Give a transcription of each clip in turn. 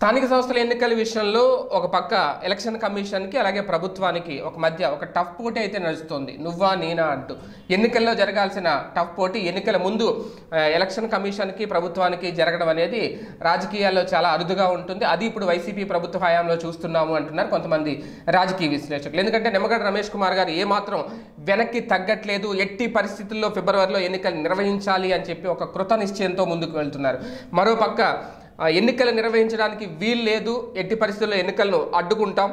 స్థానిక సంస్థల ఎన్నికల విషయంలో ఒక పక్క ఎలక్షన్ కమిషన్కి అలాగే ప్రభుత్వానికి ఒక మధ్య ఒక టఫ్ పోటీ అయితే నడుస్తుంది. నువ్వా నేనా అంటూ ఎన్నికల్లో జరగాల్సిన టఫ్ పోటీ ఎన్నికల ముందు ఎలక్షన్ కమిషన్కి ప్రభుత్వానికి జరగడం అనేది రాజకీయాల్లో చాలా అరుదుగా ఉంటుంది. అది ఇప్పుడు వైసీపీ ప్రభుత్వ హయాంలో చూస్తున్నాము అంటున్నారు కొంతమంది రాజకీయ విశ్లేషకులు. ఎందుకంటే నిమ్మగడ్డ రమేష్ కుమార్ గారు ఏమాత్రం వెనక్కి తగ్గట్లేదు. ఎట్టి పరిస్థితుల్లో ఫిబ్రవరిలో ఎన్నికలు నిర్వహించాలి అని చెప్పి ఒక కృత నిశ్చయంతో ముందుకు వెళ్తున్నారు. మరోపక్క ఎన్నికలు నిర్వహించడానికి వీలు లేదు, ఎట్టి పరిస్థితుల్లో ఎన్నికలను అడ్డుకుంటాం,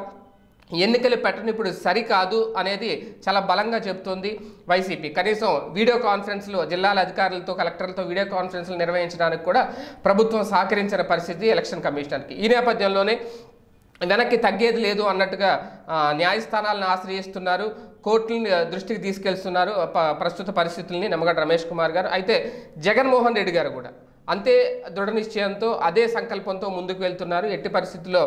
ఎన్నికలు పెట్టడం ఇప్పుడు సరికాదు అనేది చాలా బలంగా చెప్తోంది వైసీపీ. కనీసం వీడియో కాన్ఫరెన్స్లో జిల్లాల అధికారులతో కలెక్టర్లతో వీడియో కాన్ఫరెన్స్లు నిర్వహించడానికి కూడా ప్రభుత్వం సహకరించిన పరిస్థితి ఎలక్షన్ కమిషన్కి. ఈ నేపథ్యంలోనే వెనక్కి తగ్గేది లేదు అన్నట్టుగా న్యాయస్థానాలను ఆశ్రయిస్తున్నారు, కోర్టుని దృష్టికి తీసుకెళ్తున్నారు ప్రస్తుత పరిస్థితుల్ని నిమ్మగడ్డ రమేష్ కుమార్ గారు. అయితే జగన్మోహన్ రెడ్డి గారు కూడా అంతే దృఢ నిశ్చయంతో అదే సంకల్పంతో ముందుకు వెళ్తున్నారు. ఎట్టి పరిస్థితుల్లో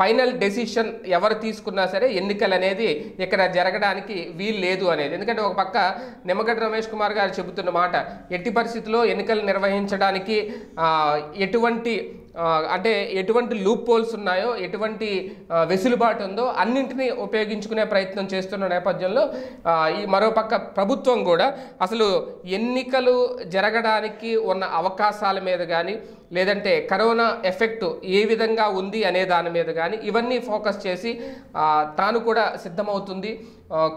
ఫైనల్ డెసిషన్ ఎవరు తీసుకున్నా సరే ఎన్నికలు అనేది ఇక్కడ జరగడానికి వీలు లేదు అనేది. ఎందుకంటే ఒక పక్క నిమ్మగడ్డ రమేష్ కుమార్ గారు చెబుతున్న మాట ఎట్టి పరిస్థితుల్లో ఎన్నికలు నిర్వహించడానికి ఎటువంటి లూప్ హోల్స్ ఉన్నాయో, ఎటువంటి వెసులుబాటు ఉందో అన్నింటినీ ఉపయోగించుకునే ప్రయత్నం చేస్తున్న నేపథ్యంలో ఈ మరోపక్క ప్రభుత్వం కూడా అసలు ఎన్నికలు జరగడానికి ఉన్న అవకాశాల మీద కానీ లేదంటే కరోనా ఎఫెక్ట్ ఏ విధంగా ఉంది అనే దాని మీద కానీ ఇవన్నీ ఫోకస్ చేసి తాను కూడా సిద్ధమవుతుంది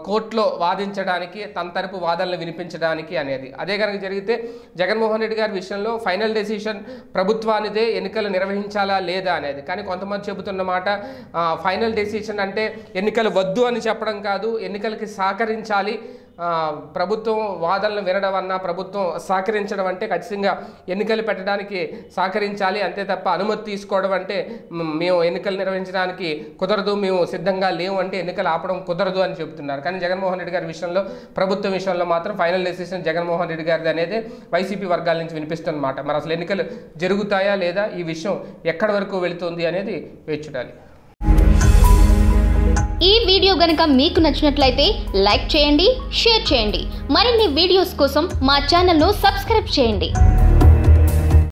కోర్టులో వాదించడానికి, తన తరపు వాదనలు వినిపించడానికి అనేది. అదే కనుక జరిగితే జగన్మోహన్ రెడ్డి గారి విషయంలో ఫైనల్ డెసిషన్ ప్రభుత్వానిదే ఎన్నికలు నిర్వహించాలా లేదా అనేది. కానీ కొంతమంది చెబుతున్నమాట ఫైనల్ డెసిషన్ అంటే ఎన్నికలు వద్దు అని చెప్పడం కాదు, ఎన్నికలకి సహకరించాలి, ప్రభుత్వం వాదనలు వినడం అన్నా ప్రభుత్వం సహకరించడం అంటే ఖచ్చితంగా ఎన్నికలు పెట్టడానికి సహకరించాలి, అంతే తప్ప అనుమతి తీసుకోవడం అంటే మేము ఎన్నికలు నిర్వహించడానికి కుదరదు, మేము సిద్ధంగా లేవు అంటే ఎన్నికలు ఆపడం కుదరదు అని చెబుతున్నారు. కానీ జగన్మోహన్ రెడ్డి గారి విషయంలో, ప్రభుత్వం విషయంలో మాత్రం ఫైనల్ డెసిషన్ జగన్మోహన్ రెడ్డి గారిది అనేది వైసీపీ వర్గాల నుంచి వినిపిస్తుందన్నమాట. మరి అసలు ఎన్నికలు జరుగుతాయా లేదా, ఈ విషయం ఎక్కడి వరకు వెళుతుంది అనేది వేచి చూడాలి. ఈ వీడియో గనుక మీకు నచ్చినట్లయితే లైక్ చేయండి, షేర్ చేయండి. మరిన్ని వీడియోస్ కోసం మా ఛానల్ను సబ్స్క్రైబ్ చేయండి.